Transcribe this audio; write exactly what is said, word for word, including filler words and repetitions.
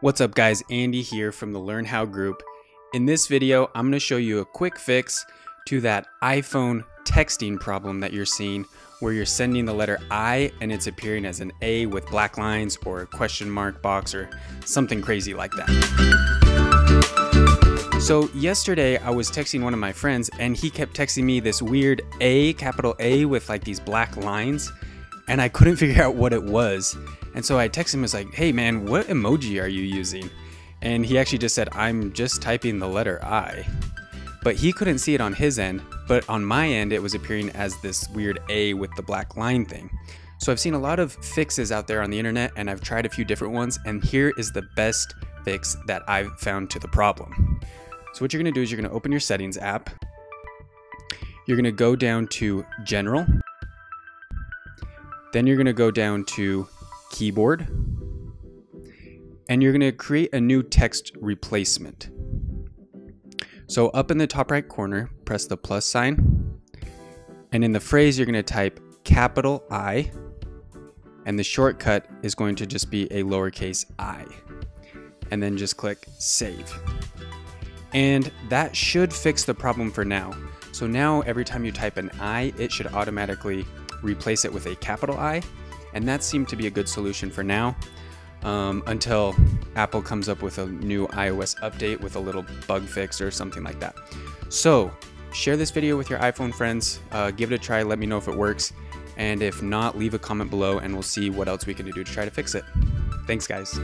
What's up guys, Andy here from the Learn How group. In this video, I'm going to show you a quick fix to that iPhone texting problem that you're seeing where you're sending the letter I and it's appearing as an A with black lines or a question mark box or something crazy like that. So yesterday I was texting one of my friends and he kept texting me this weird A, capital A with like these black lines. And I couldn't figure out what it was. And so I texted him, I was like, hey man, what emoji are you using? And he actually just said, I'm just typing the letter I. But he couldn't see it on his end, but on my end, it was appearing as this weird A with the black line thing. So I've seen a lot of fixes out there on the internet and I've tried a few different ones, and here is the best fix that I've found to the problem. So what you're gonna do is you're gonna open your settings app. You're gonna go down to General. Then you're gonna go down to Keyboard, and you're gonna create a new text replacement. So up in the top right corner, press the plus sign, and in the phrase, you're gonna type capital I, and the shortcut is going to just be a lowercase I, and then just click save. And that should fix the problem for now. So now every time you type an I, it should automatically replace it with a capital I, and that seemed to be a good solution for now um, until Apple comes up with a new iOS update with a little bug fix or something like that. So share this video with your iPhone friends, uh, give it a try, let me know if it works, and if not, leave a comment below and we'll see what else we can do to try to fix it. Thanks guys.